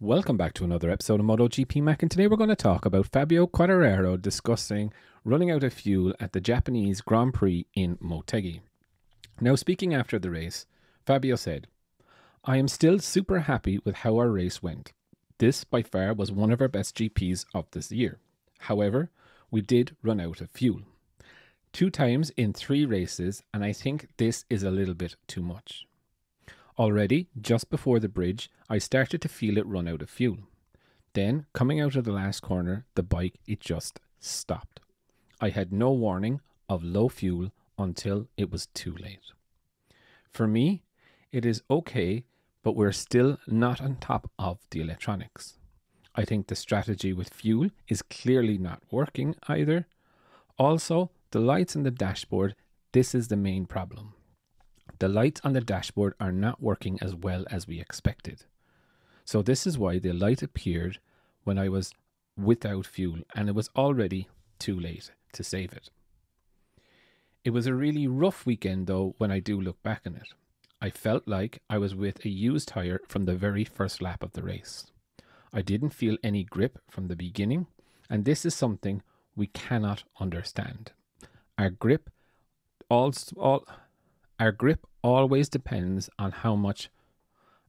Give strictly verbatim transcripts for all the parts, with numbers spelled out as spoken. Welcome back to another episode of MotoGP Mac, and today we're going to talk about Fabio Quartararo discussing running out of fuel at the Japanese Grand Prix in Motegi. Now, speaking after the race, Fabio said, "I am still super happy with how our race went. This by far was one of our best G Ps of this year. However, we did run out of fuel. Two times in three races, and I think this is a little bit too much. Already, just before the bridge, I started to feel it run out of fuel. Then, coming out of the last corner, the bike, it just stopped. I had no warning of low fuel until it was too late. For me, it is okay, but we're still not on top of the electronics. I think the strategy with fuel is clearly not working either. Also, the lights on the dashboard, this is the main problem. The lights on the dashboard are not working as well as we expected. So this is why the light appeared when I was without fuel, and it was already too late to save it. It was a really rough weekend though when I do look back on it. I felt like I was with a used tire from the very first lap of the race. I didn't feel any grip from the beginning, and this is something we cannot understand. Our grip also... All, Our grip always depends on how much,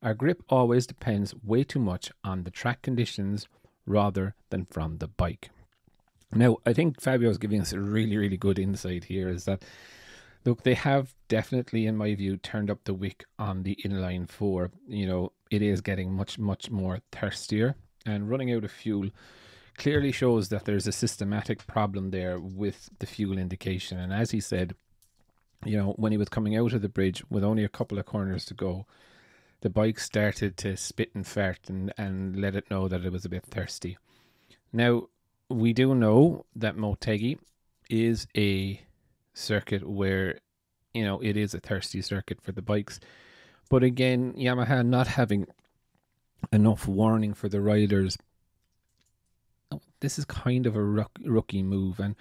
our grip always depends way too much on the track conditions rather than from the bike." Now, I think Fabio is giving us a really, really good insight here, is that, look, they have definitely, in my view, turned up the wick on the inline four. You know, it is getting much, much more thirstier, and running out of fuel clearly shows that there's a systematic problem there with the fuel indication. And as he said, you know, when he was coming out of the bridge with only a couple of corners to go, the bike started to spit and fart and, and let it know that it was a bit thirsty. Now, we do know that Motegi is a circuit where, you know, it is a thirsty circuit for the bikes. But again, Yamaha not having enough warning for the riders, this is kind of a rookie move. And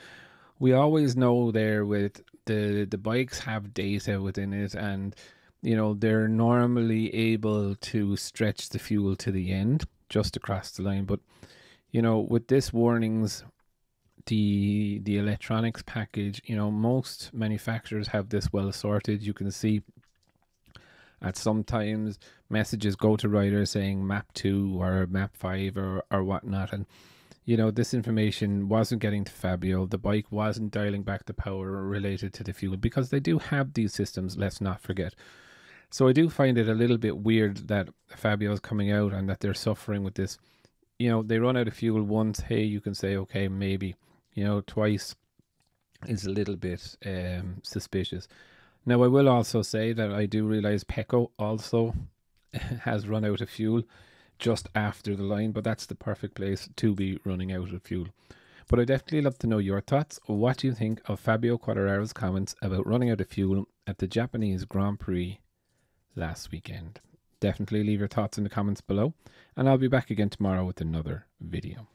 we always know there with the, the bikes have data within it, and, you know, they're normally able to stretch the fuel to the end just across the line. But, you know, with this warnings, the, the electronics package, you know, most manufacturers have this well sorted. You can see at sometimes messages go to riders saying map two or map five or, or whatnot. And, you know, this information wasn't getting to Fabio. The bike wasn't dialing back the power related to the fuel, because they do have these systems, let's not forget. So I do find it a little bit weird that Fabio's coming out and that they're suffering with this. You know, they run out of fuel once, hey, you can say, okay, maybe. You know, twice is a little bit um, suspicious. Now, I will also say that I do realize Pecco also has run out of fuel just after the line, but that's the perfect place to be running out of fuel. But I definitely love to know your thoughts. What do you think of Fabio Quartararo's comments about running out of fuel at the Japanese Grand Prix last weekend? Definitely leave your thoughts in the comments below, and I'll be back again tomorrow with another video.